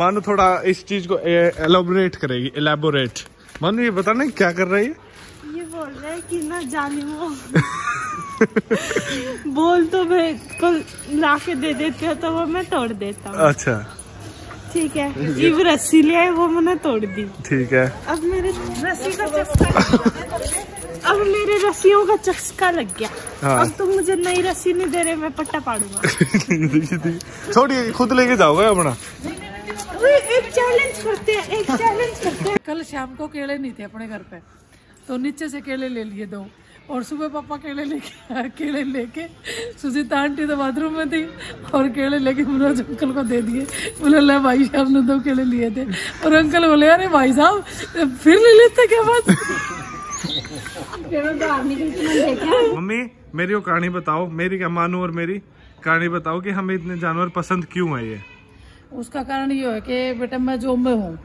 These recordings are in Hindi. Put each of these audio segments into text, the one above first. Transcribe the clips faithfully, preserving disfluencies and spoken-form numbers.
मानो थोड़ा इस चीज को एलोबरेट करेगी, एलैबोरेट। मानो ये बता ना क्या कर रही है, ये बोल रहा है कि ना जाने वो बोल तो मैं कल ला के दे देती हूँ तो वो मैं तोड़ देता हूँ। अच्छा ठीक है, ये वो रस्सी ले आए वो मैंने तोड़ दी। ठीक है, अब मेरे रस्सी का चस्का अब मेरे रस्सियों का चस्का लग गया। हाँ। अब तुम तो मुझे नई रस्सी नहीं दे रहे, मैं पट्टा पाड़ूंगा। छोड़िए, खुद लेके जाओगे अपना। एक चैलेंज करते हैं, एक चैलेंज करते हैं। कल शाम को केले नहीं थे अपने घर पे, तो नीचे से केले ले लिए दो, और सुबह पापा केले लेके केले लेके सुजीता आंटी तो बाथरूम में थी, और केले लेके मनोज अंकल को दे दिए। बोले ले भाई साहब ने दो केले लिए थे, और अंकल बोले अरे भाई साहब फिर ले लेते क्या बात। मम्मी मेरी वो कहानी बताओ, मेरी क्या मानू और मेरी कहानी बताओ कि हमें इतने जानवर पसंद क्यों है। ये उसका कारण ये है कि बेटा मैं जो मैं हूँ,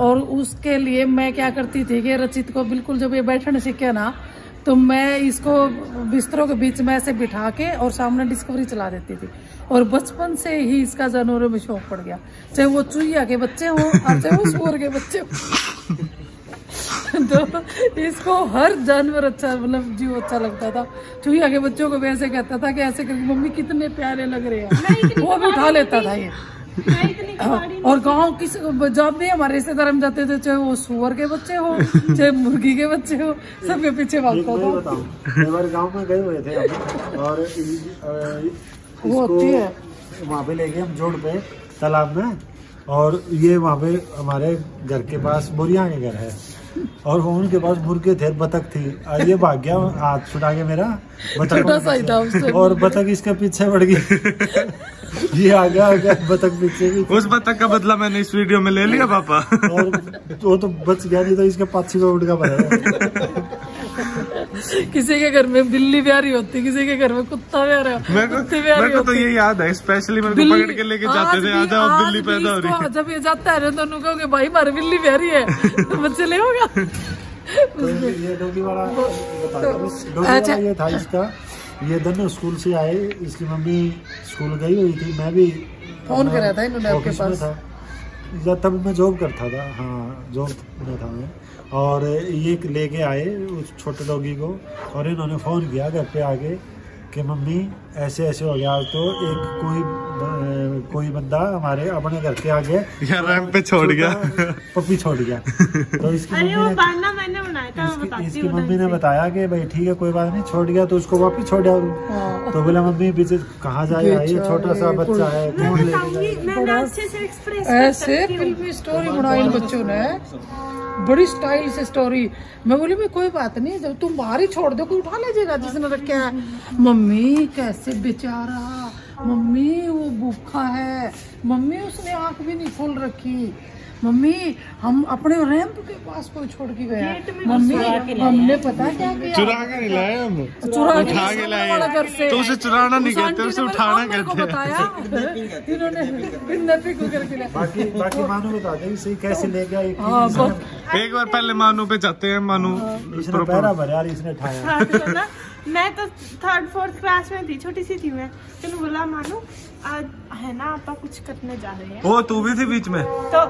और उसके लिए मैं क्या करती थी कि रचित को बिल्कुल जब ये बैठने सीखे ना, तो मैं इसको बिस्तरों के बीच में ऐसे बिठा के और सामने डिस्कवरी चला देती थी, और बचपन से ही इसका जानवरों में शौक पड़ गया, चाहे वो चूहिया के बच्चे हो और चाहे वो सूअर के बच्चे हो। तो इसको हर जानवर अच्छा, मतलब जीव अच्छा लगता था। चूहिया के बच्चों को भी ऐसे कहता था कि ऐसे करके मम्मी कितने प्यारे लग रहे हैं, वो भी उठा लेता था ये। और गांव किस जब भी हमारे रिश्तेदार में जाते थे, चाहे वो सुअर के बच्चे हो चाहे मुर्गी के बच्चे हो, सबके पीछे भागता था। एक बार गांव में गए हुए थे और वो वहाँ पे लेके हम जोड़ पे तालाब में, और ये वहाँ पे हमारे घर के पास बुरिया के घर है, और उनके पास मुर्गे थे, बतख थी, और ये भाग गया हाथ छुटा के मेरा, बतख, और बतख इसके पीछे बढ़ गई। ये आ गया, आ गया बतख पीछे भी। उस बतख का बदला मैंने इस वीडियो में ले लिया पापा, और वो तो बच गया, नहीं तो इसके पाछी में उड़ गया। किसी के घर में बिल्ली प्यारी होती, किसी के घर में कुत्ता प्यारा होता। मेरे को तो ये याद है, स्पेशली मेरे को पकड़ के लेके जाते थे, आजा बिल्ली पैदा हो रही है। जब ये जाता है तो उनको कहोगे भाई मारी बिल्ली प्यारी है, तो बच्चे ले होगा। अच्छा ये था इसका, ये दोनों स्कूल से आए, इसकी मम्मी स्कूल गई हुई थी, मैं भी फोन करा था इन्होंने आपके पास, तब मैं जॉब करता था। हाँ जॉब में था मैं, और ये लेके आए उस छोटे डॉगी को, और इन्होंने फ़ोन किया घर पे आके कि मम्मी ऐसे ऐसे हो गया, तो एक कोई कोई बंदा हमारे अपने घर के आगे रैंप पे छोड़ गया, पप्पी छोड़ गया। तो इसकी मम्मी ने बनाया था, इसकी, इसकी मम्मी ने बताया कि भाई ठीक है कोई बात नहीं, छोड़ गया तो उसको वापस छोड़ दिया। तो बोला मम्मी पीछे कहाँ जाएगा, ये छोटा सा बच्चा है। ऐसे फिल्मी स्टोरी बनाई बच्चों ने, बड़ी स्टाइल से स्टोरी। मैं बोली मैं कोई बात नहीं, जब तुम बाहर ही छोड़ दो कोई उठा लीजिएगा जिसने रखा है। मम्मी कैसे बेचारा, मम्मी वो भूखा है, मम्मी उसने आंख भी नहीं खोल रखी, मम्मी हम अपने रैंप के पास कोई छोड़ के गया, मम्मी हमने पता क्या किया, चुरा के नहीं लाए, हम चुरा के लाए, तो उसे चुराना नहीं कहते, उसे उठाना कहते हैं। बताया इन्होंने नफी को करके लाया। बाकी बाकी मानू बता दे इसे कैसे ले गया। एक बार पहले मानू पे जाते हैं, मानू पैरा भरा इसने उठाया। मैं तो थर्ड फोर्थ क्लास में थी, छोटी सी थी मैं, तो बोला मानू आज है ना आपा कुछ करने जा रहे हैं। ओ तू भी थी बीच में। तो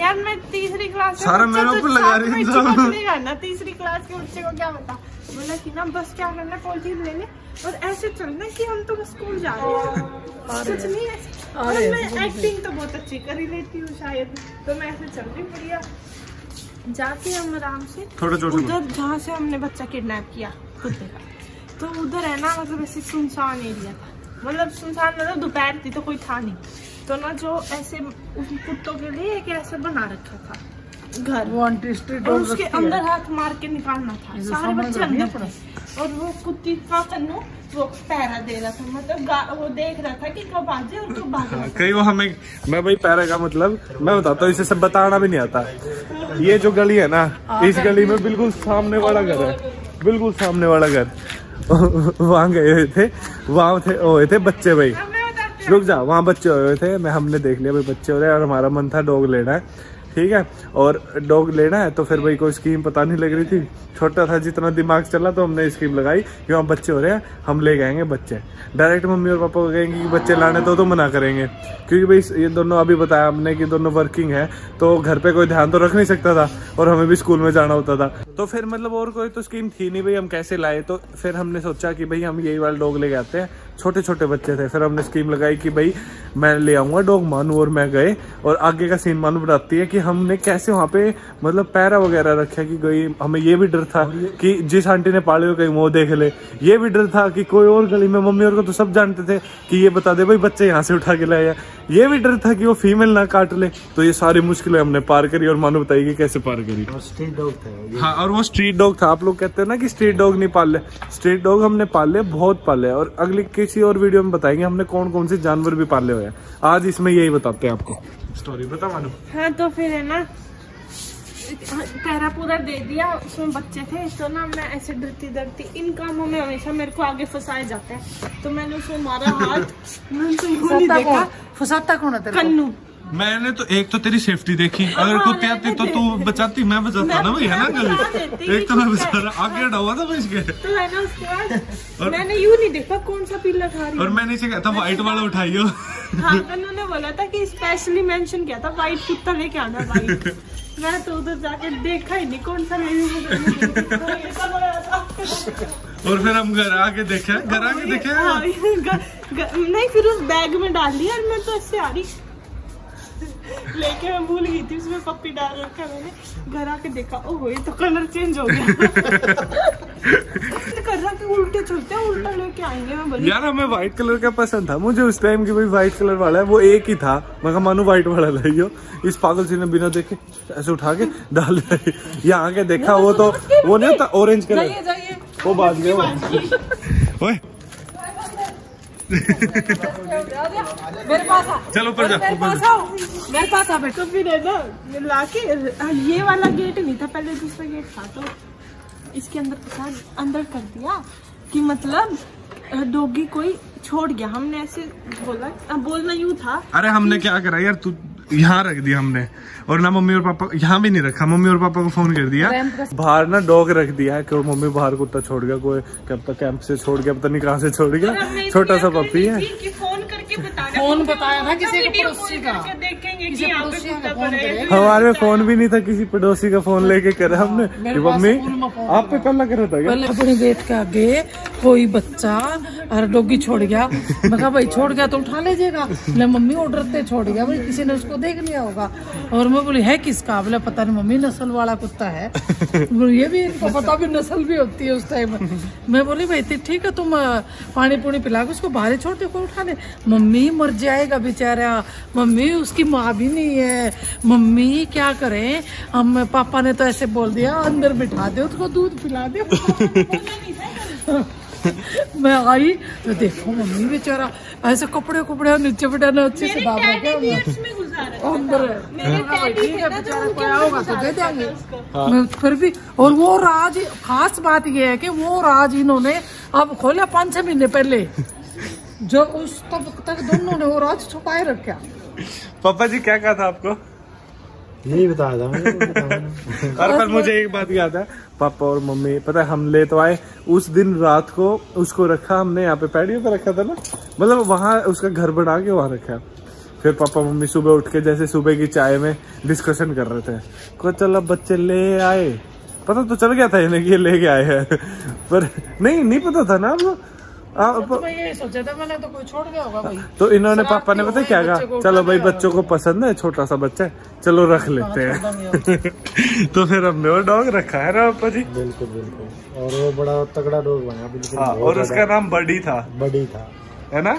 यार मैं तीसरी क्लास सारा मेरे ऊपर लगा रही है, तीसरी क्लास के बच्चे को क्या बता। बोला कि ना बस क्या करना, पॉलिथीन ले ले और ऐसे चलना कि हम तो स्कूल जा रहे हैं, कुछ नहीं है। मैं एक्टिंग तो बहुत अच्छी कर ही लेती हूँ शायद, तो मैं ऐसे चल रही बढ़िया, जाके हम आराम से उधर जहाँ से हमने बच्चा किडनैप किया खुद का, तो उधर है ना मतलब ऐसे सुनसान एरिया था, मतलब सुनसान मतलब दोपहर थी तो कोई था नहीं, तो ना जो ऐसे कुत्तों के लिए एक ऐसा बना रखा था घर, और उसके अंदर हाथ मार के निकालना था, सारे बच्चे अंदर थे, और वो कुत्ती का कन्नू वो पैरा दे रहा था, मतलब वो देख रहा था कि कब आ जाए और कब आ जाए। कई वो हमें, मैं भाई पैरा का मतलब मैं बताता हूँ, इसे सब बताना भी नहीं आता। ये जो गली है ना, इस गली में बिल्कुल सामने वाला घर है, बिल्कुल सामने वाला घर, वहाँ गए हुए थे, वहाँ थे हुए थे बच्चे भाई, रुक जा, वहाँ बच्चे हुए थे, मैं हमने देख लिया भाई बच्चे हो रहे, और हमारा मन था डॉग लेना है, ठीक है। और डॉग लेना है तो फिर भाई कोई स्कीम पता नहीं लग रही थी, छोटा था जितना दिमाग चला तो हमने स्कीम लगाई कि वहाँ बच्चे हो रहे हैं हम ले जाएंगे बच्चे। डायरेक्ट मम्मी और पापा को कहेंगे कि बच्चे लाने तो, तो मना करेंगे क्योंकि भाई ये दोनों अभी बताया हमने कि दोनों वर्किंग है तो घर पर कोई ध्यान तो रख नहीं सकता था और हमें भी स्कूल में जाना होता था। तो फिर मतलब और कोई तो स्कीम थी नहीं भाई हम कैसे लाए, तो फिर हमने सोचा कि भाई हम यही वाले डॉग ले जाते हैं, छोटे छोटे बच्चे थे। फिर हमने स्कीम लगाई कि भाई मैं ले आऊँगा डॉग, मानू और मैं गए और आगे का सीन मानू बताती है कि हमने कैसे वहाँ पे मतलब पैरा वगैरह रखा कि कोई, हमें ये भी डर था कि जिस आंटी ने पाले हो कहीं वो देख ले, ये भी डर था कि कोई और गली में, मम्मी और को तो सब जानते थे कि ये बता दे भाई बच्चे यहाँ से उठा के लाए, ये भी डर था कि वो फीमेल ना काट ले। तो ये सारी मुश्किलें हमने पार करी और मानो बताइए कैसे पार करी। स्ट्रीट डॉग था हाँ, और वो स्ट्रीट डॉग था। आप लोग कहते हैं ना कि स्ट्रीट डॉग नहीं पाले, स्ट्रीट डॉग हमने पाले, बहुत पाले और अगली किसी और वीडियो में बताएंगे हमने कौन कौन से जानवर भी पाले हुए हैं। आज इसमें यही बताते हैं आपको। स्टोरी बता मानो। हाँ तो फिर है ना पैरा पूरा दे दिया, उसमें बच्चे थे तो ना मैं ऐसे डरती डरती, इन कामों में हमेशा मेरे को आगे फंसाए जाते हैं, तो मैंने उसमें मारा हाथ, मैंने तो यूं नहीं देखा फंसाता कौन है तेरे को। मैंने तो एक तो तेरी सेफ्टी देखी, अगर कुत्ते आती तो तू बचाती, मैं बचाता ना भाई है ना, गली एक तो मैं बचा रहा आगे डवा था इसके तो है ना। उसके बाद और मैंने यूं नहीं देखा कौन सा पिल्ला उठा रही और मैंने इसे कहा था व्हाइट वाला उठाइयो। हां उन्होंने बोला था कि स्पेशली मेंशन किया था व्हाइट कुत्ता लेके आना भाई, मैं तो उधर जाके देखा ही नहीं कौन सा ले। और फिर हम घर आके देखे, घर आके देखे नहीं, फिर उस बैग में डाल लिया और मैं तो ऐसे आ रही लेके मैं भूल गई थी उसमें पप्पी डाल रखा, मैंने घर आके देखा ओह ये तो कलर चेंज हो गया। कर रहा कि उल्टे चलते हैं उल्टा लेके आएंगे। मैं बोली यार हमें व्हाइट कलर का पसंद था, मुझे उस टाइम की भाई व्हाइट कलर वाला है, वो एक ही था, मैं कहा मानू व्हाइट वाला लाइयो, इस पागल से ने बिना देखे ऐसे उठा के डाल लाई, यहाँ आके देखा वो तो वो नहीं था ऑरेंज कलर, वो बाज गया। मेरे पास आ, चलो ऊपर जा, मेरे पास आ बेटा। फिर है ना लाके ये वाला गेट नहीं था, पहले दूसरा गेट था, तो इसके अंदर अंदर कर दिया कि मतलब डॉगी कोई छोड़ गया, हमने ऐसे बोला, बोलना यूं था। अरे हमने क्या करा यार, तू यहाँ रख दिया हमने, और ना मम्मी और पापा यहाँ भी नहीं रखा, मम्मी और पापा को फोन कर दिया, बाहर ना डॉग रख दिया है, क्यों मम्मी बाहर कुत्ता छोड़ गया, कोई कैंप कैंप से छोड़ गया, पता नहीं कहाँ से छोड़ गया, छोटा सा पप्पी है। फोन करके बताया, फोन बताया ना किसी के पड़ोसी का, देखेंगे हमारे में फोन भी नहीं था, किसी पड़ोसी का फोन लेके करा हमने। मम्मी आप पे कल करा था अपने गेट के आगे कोई बच्चा और डॉगी छोड़ गया, मैं कहा भाई छोड़ गया तो उठा लीजिएगा, ले मम्मी ऑर्डर से छोड़ गया भाई किसी ने उसको देख लिया होगा, और मैं बोली है किसका, बोला पता नहीं मम्मी नस्ल वाला कुत्ता है, ये भी इनको पता भी नस्ल भी होती है उस टाइम। मैं बोली भाई ठीक है तुम पानी पुणी पिला के उसको बाहर छोड़ दो कोई उठा ले, मम्मी मर जाएगा बेचारा, मम्मी उसकी माँ भी नहीं है, मम्मी क्या करें हम, पापा ने तो ऐसे बोल दिया अंदर बिठा दो उसको दूध पिला दो। मैं आई तो देखो मम्मी बेचारा ऐसे कपड़े कपड़े नीचे बिठाना अच्छे से बाबा अंदर, फिर भी और वो राज, खास बात ये है कि वो राज इन्होंने अब खोला पाँच छह महीने पहले, जो उस तब तक दोनों ने वो राज छुपाए रखा। पापा जी क्या कहा था आपको, यही बताया था मुझे, बता और पर मुझे एक बात याद है, पापा और मम्मी पता है हम ले तो आए उस दिन रात को, उसको रखा हमने यहाँ पे पैडियो पे रखा था ना, मतलब वहाँ उसका घर बना के वहाँ रखा। फिर पापा मम्मी सुबह उठ के जैसे सुबह की चाय में डिस्कशन कर रहे थे को चलो बच्चे ले आए, पता तो चल गया था इन्हें कि लेके आए हैं, पर नहीं नहीं पता था ना हम आ, तो ये सोचा था मैंने तो कोई छोड़ गया होगा भाई, तो इन्होंने पापा ने पता क्या कहा, चलो भाई बच्चों को पसंद है, छोटा सा बच्चा है चलो रख लेते हैं। तो फिर हमने वो डॉग रखा है ना पापा जी, बिल्कुल बिल्कुल, और वो बड़ा तगड़ा डॉग बना बिल्कुल, और उसका नाम बडी था, बडी था है ना,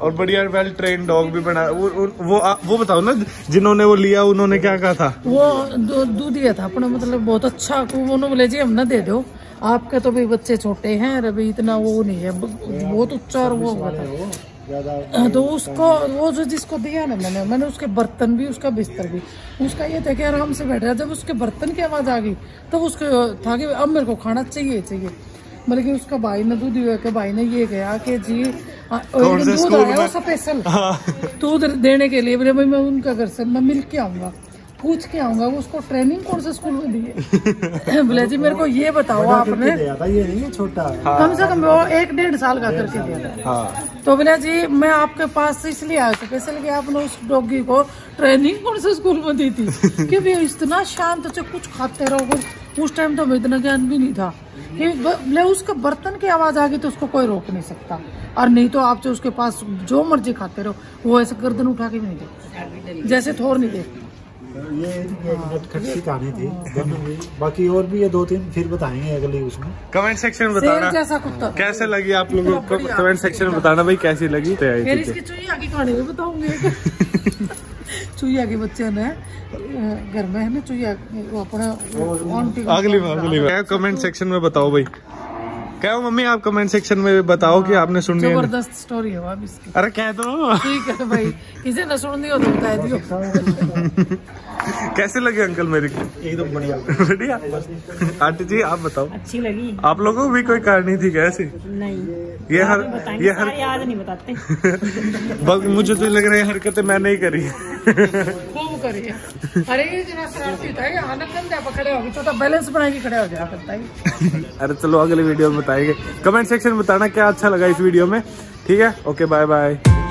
और बढ़िया वेल ट्रेन डॉग भी बना। वो वो वो बताओ ना जिन्होंने वो लिया उन्होंने क्या कहा था, वो दूधिया था अपना, मतलब बहुत अच्छा, उन्होंने बोले जी हम ना दे दो आपका, तो भी बच्चे छोटे हैं अभी इतना वो नहीं है, बहुत उच्चा और वो होगा, तो उसको वो जो जिसको दिया ना मैंने, मैंने उसके बर्तन भी उसका बिस्तर भी, उसका ये था कि आराम से बैठ रहा, जब उसके बर्तन की आवाज़ आ गई तब उसको था कि अब मेरे को खाना चाहिए चाहिए, बल्कि उसका भाई ने दूध दिया, भाई ने ये कहा कि जी दूध आया स्पेशल दूध देने के लिए, बोले भाई मैं उनका घर से मैं मिल के आऊँगा, पूछ के आऊंगा, उसको ट्रेनिंग कोर्स स्कूल में दिए। भले जी मेरे को ये बताओ आपने दिया था, ये नहीं छोटा, हाँ, कम से कम वो एक डेढ़ साल का करके दिया था। हाँ। तो भले जी मैं आपके पास इसलिए आया स्पेशल कि आपने उस डॉगी को ट्रेनिंग कोर्स स्कूल में दी थी कि भाई इतना शांत से कुछ खाते रहो। उस टाइम तो इतना ज्ञान भी नहीं था कि उसके बर्तन की आवाज आ गई तो उसको कोई रोक नहीं सकता, और नहीं तो आप जो उसके पास जो मर्जी खाते रहो, वो ऐसे गर्दन उठा के भी नहीं देखते जैसे थोर नहीं देखते। ये एक खट्टी कहानी थी, बाकी और भी ये दो तीन फिर बताएंगे अगली उसमें। कमेंट सेक्शन में बताना जैसा कुत्ता कैसे लगी आप लोगों को, कमेंट सेक्शन में बताना भाई कैसी लगी। फिर इसकी चुईया की कहानी भी बताऊंगे। चुईया के बच्चे ने घर में है ना चुईया, अपना अगली बार अगली बार कमेंट सेक्शन में बताओ भाई। क्या मम्मी आप कमेंट सेक्शन में बताओ कि आपने सुनी है जबरदस्त स्टोरी है वाह इसकी। अरे कह दो ठीक है भाई, किसी ने सुननी हो तो बता दियो। कैसे लगे अंकल मेरे को? एकदम बढ़िया बढ़िया। आंटी जी आप बताओ, अच्छी लगी? आप लोगों को भी कोई कहानी थी कैसी? नहीं ये हर ये हर याद नहीं बताते, बल्कि मुझे तो लग रहा है हरकतें मैं नहीं करी खूब करी है। अरे ये जरा शरारती होता है, आनंद पकड़े होगी तो बैलेंस बना के खड़े हो जाया करता है। अरे चलो अगले वीडियो में बताएंगे, कमेंट सेक्शन में बताना क्या अच्छा लगा इस वीडियो में। ठीक है, ओके बाय बाय।